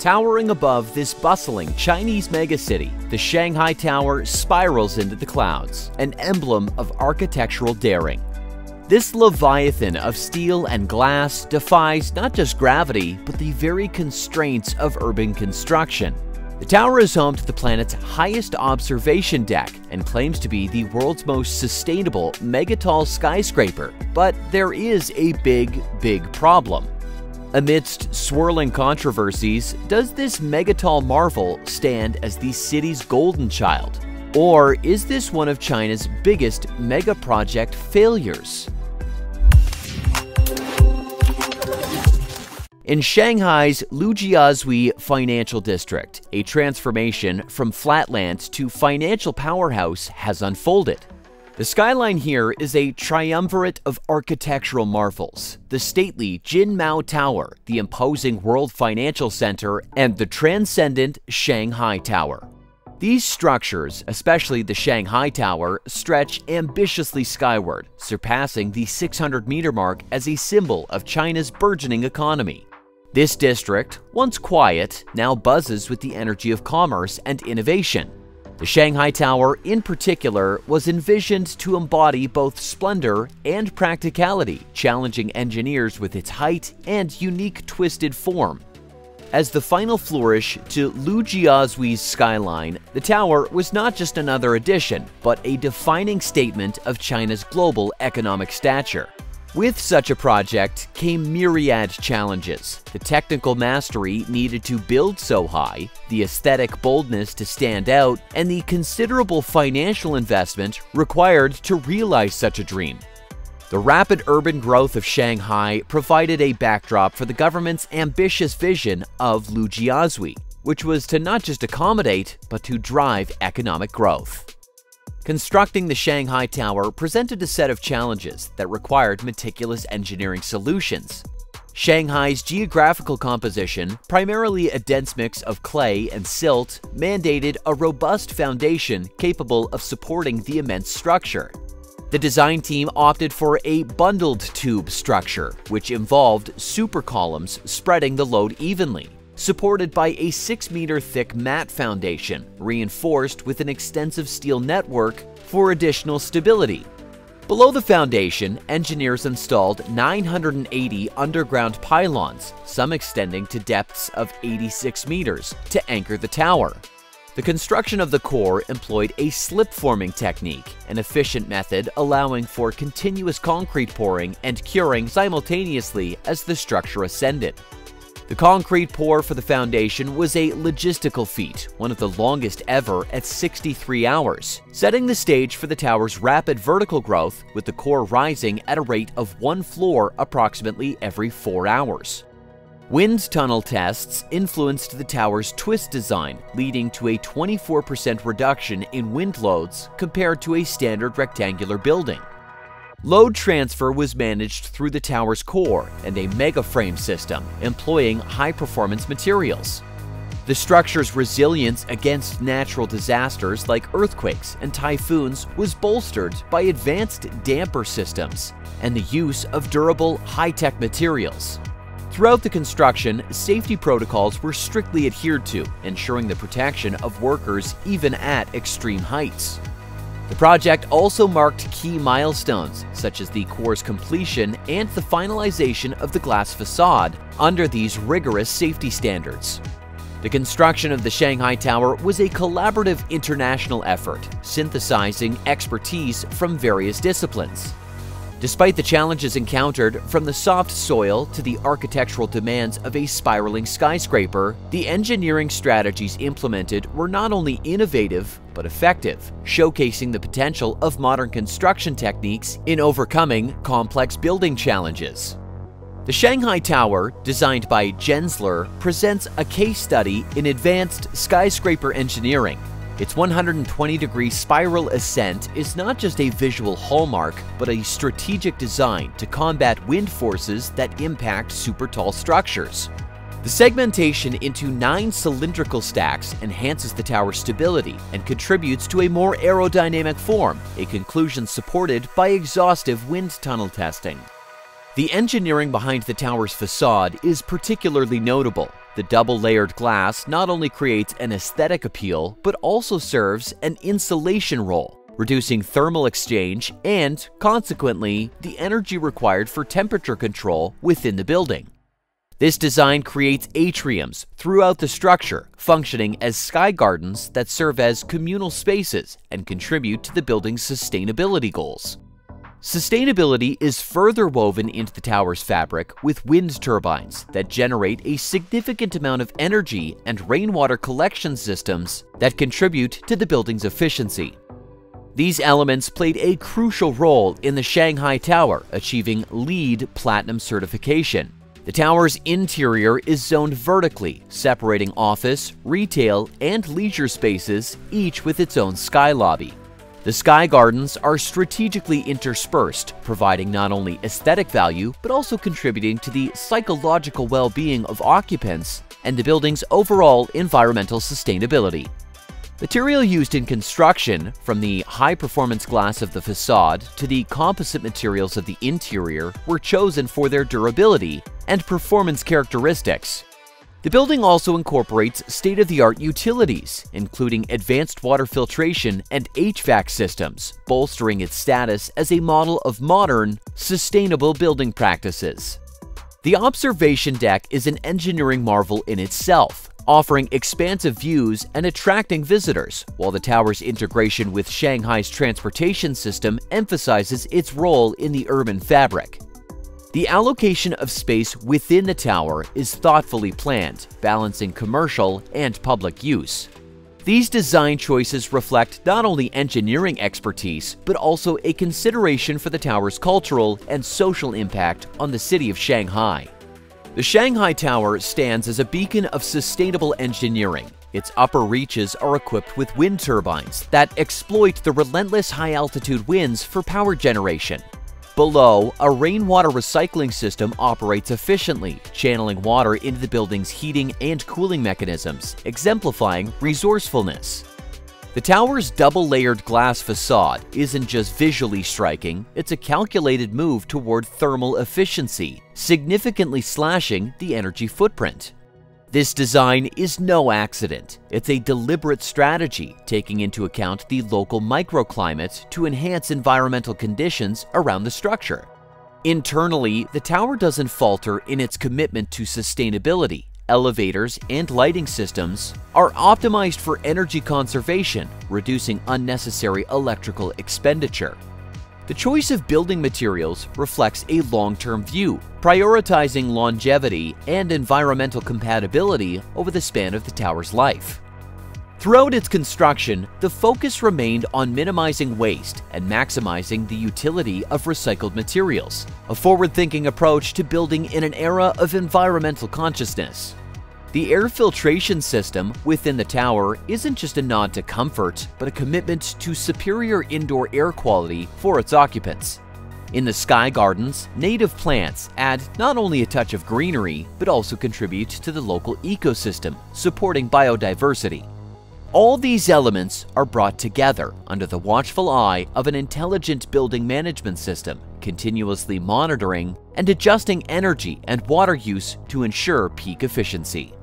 Towering above this bustling Chinese megacity, the Shanghai Tower spirals into the clouds, an emblem of architectural daring. This leviathan of steel and glass defies not just gravity, but the very constraints of urban construction. The tower is home to the planet's highest observation deck and claims to be the world's most sustainable megatall skyscraper. But there is a big problem. Amidst swirling controversies, does this megatall marvel stand as the city's golden child? Or is this one of China's biggest megaproject failures? In Shanghai's Lujiazui financial district, a transformation from flatlands to financial powerhouse has unfolded. The skyline here is a triumvirate of architectural marvels: the stately Jin Mao Tower, the imposing World Financial Center, and the transcendent Shanghai Tower. These structures, especially the Shanghai Tower, stretch ambitiously skyward, surpassing the 600-meter mark as a symbol of China's burgeoning economy. This district, once quiet, now buzzes with the energy of commerce and innovation. The Shanghai Tower, in particular, was envisioned to embody both splendor and practicality, challenging engineers with its height and unique twisted form. As the final flourish to Lujiazui's skyline, the tower was not just another addition, but a defining statement of China's global economic stature. With such a project came myriad challenges: the technical mastery needed to build so high, the aesthetic boldness to stand out, and the considerable financial investment required to realize such a dream. The rapid urban growth of Shanghai provided a backdrop for the government's ambitious vision of Lujiazui, which was to not just accommodate, but to drive economic growth. Constructing the Shanghai Tower presented a set of challenges that required meticulous engineering solutions. Shanghai's geographical composition, primarily a dense mix of clay and silt, mandated a robust foundation capable of supporting the immense structure. The design team opted for a bundled tube structure, which involved super columns spreading the load evenly, supported by a 6-meter-thick mat foundation, reinforced with an extensive steel network for additional stability. Below the foundation, engineers installed 980 underground pylons, some extending to depths of 86 meters, to anchor the tower. The construction of the core employed a slip-forming technique, an efficient method allowing for continuous concrete pouring and curing simultaneously as the structure ascended. The concrete pour for the foundation was a logistical feat, one of the longest ever at 63 hours, setting the stage for the tower's rapid vertical growth, with the core rising at a rate of one floor approximately every 4 hours. Wind tunnel tests influenced the tower's twist design, leading to a 24% reduction in wind loads compared to a standard rectangular building. Load transfer was managed through the tower's core and a megaframe system, employing high-performance materials. The structure's resilience against natural disasters like earthquakes and typhoons was bolstered by advanced damper systems and the use of durable, high-tech materials. Throughout the construction, safety protocols were strictly adhered to, ensuring the protection of workers even at extreme heights. The project also marked key milestones, such as the core's completion and the finalization of the glass facade under these rigorous safety standards. The construction of the Shanghai Tower was a collaborative international effort, synthesizing expertise from various disciplines. Despite the challenges encountered, from the soft soil to the architectural demands of a spiraling skyscraper, the engineering strategies implemented were not only innovative, but effective, showcasing the potential of modern construction techniques in overcoming complex building challenges. The Shanghai Tower, designed by Gensler, presents a case study in advanced skyscraper engineering. Its 120-degree spiral ascent is not just a visual hallmark, but a strategic design to combat wind forces that impact super-tall structures. The segmentation into 9 cylindrical stacks enhances the tower's stability and contributes to a more aerodynamic form, a conclusion supported by exhaustive wind tunnel testing. The engineering behind the tower's facade is particularly notable. The double-layered glass not only creates an aesthetic appeal, but also serves an insulation role, reducing thermal exchange and, consequently, the energy required for temperature control within the building. This design creates atriums throughout the structure, functioning as sky gardens that serve as communal spaces and contribute to the building's sustainability goals. Sustainability is further woven into the tower's fabric with wind turbines that generate a significant amount of energy and rainwater collection systems that contribute to the building's efficiency. These elements played a crucial role in the Shanghai Tower achieving LEED Platinum certification. The tower's interior is zoned vertically, separating office, retail, and leisure spaces, each with its own sky lobby. The sky gardens are strategically interspersed, providing not only aesthetic value, but also contributing to the psychological well-being of occupants and the building's overall environmental sustainability. Material used in construction, from the high-performance glass of the facade to the composite materials of the interior, were chosen for their durability and performance characteristics. The building also incorporates state-of-the-art utilities, including advanced water filtration and HVAC systems, bolstering its status as a model of modern, sustainable building practices. The observation deck is an engineering marvel in itself, offering expansive views and attracting visitors, while the tower's integration with Shanghai's transportation system emphasizes its role in the urban fabric. The allocation of space within the tower is thoughtfully planned, balancing commercial and public use. These design choices reflect not only engineering expertise, but also a consideration for the tower's cultural and social impact on the city of Shanghai. The Shanghai Tower stands as a beacon of sustainable engineering. Its upper reaches are equipped with wind turbines that exploit the relentless high-altitude winds for power generation. Below, a rainwater recycling system operates efficiently, channeling water into the building's heating and cooling mechanisms, exemplifying resourcefulness. The tower's double-layered glass facade isn't just visually striking, it's a calculated move toward thermal efficiency, significantly slashing the energy footprint. This design is no accident. It's a deliberate strategy, taking into account the local microclimate to enhance environmental conditions around the structure. Internally, the tower doesn't falter in its commitment to sustainability. Elevators and lighting systems are optimized for energy conservation, reducing unnecessary electrical expenditure. The choice of building materials reflects a long-term view, prioritizing longevity and environmental compatibility over the span of the tower's life. Throughout its construction, the focus remained on minimizing waste and maximizing the utility of recycled materials, a forward-thinking approach to building in an era of environmental consciousness. The air filtration system within the tower isn't just a nod to comfort, but a commitment to superior indoor air quality for its occupants. In the sky gardens, native plants add not only a touch of greenery, but also contribute to the local ecosystem, supporting biodiversity. All these elements are brought together under the watchful eye of an intelligent building management system, continuously monitoring and adjusting energy and water use to ensure peak efficiency.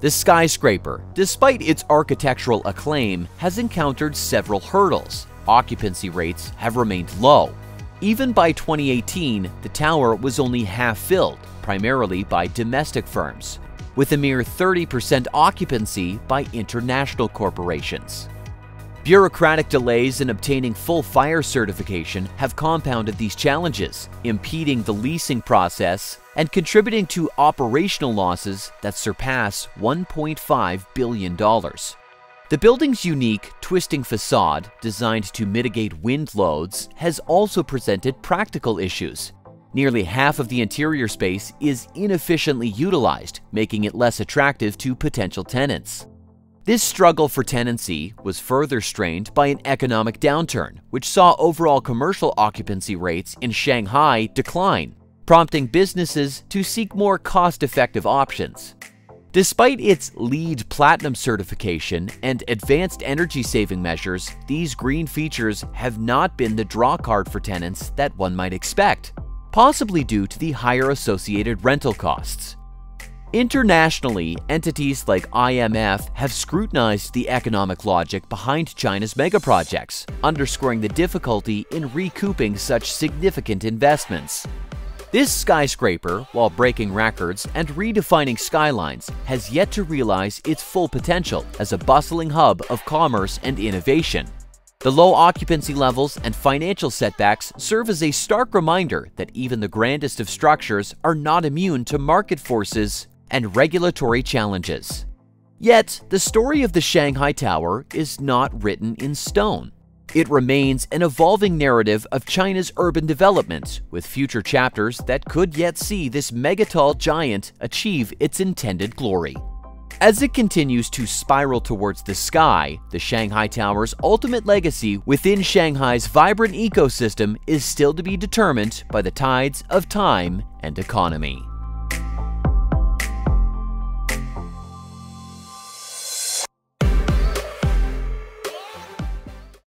The skyscraper, despite its architectural acclaim, has encountered several hurdles. Occupancy rates have remained low. Even by 2018, the tower was only half filled, primarily by domestic firms, with a mere 30% occupancy by international corporations. Bureaucratic delays in obtaining full fire certification have compounded these challenges, impeding the leasing process and contributing to operational losses that surpass $1.5 billion. The building's unique, twisting facade, designed to mitigate wind loads, has also presented practical issues. Nearly half of the interior space is inefficiently utilized, making it less attractive to potential tenants. This struggle for tenancy was further strained by an economic downturn, which saw overall commercial occupancy rates in Shanghai decline, prompting businesses to seek more cost-effective options. Despite its LEED Platinum certification and advanced energy-saving measures, these green features have not been the drawcard for tenants that one might expect, possibly due to the higher associated rental costs. Internationally, entities like IMF have scrutinized the economic logic behind China's megaprojects, underscoring the difficulty in recouping such significant investments. This skyscraper, while breaking records and redefining skylines, has yet to realize its full potential as a bustling hub of commerce and innovation. The low occupancy levels and financial setbacks serve as a stark reminder that even the grandest of structures are not immune to market forces and regulatory challenges. Yet, the story of the Shanghai Tower is not written in stone. It remains an evolving narrative of China's urban development, with future chapters that could yet see this megatall giant achieve its intended glory. As it continues to spiral towards the sky, the Shanghai Tower's ultimate legacy within Shanghai's vibrant ecosystem is still to be determined by the tides of time and economy.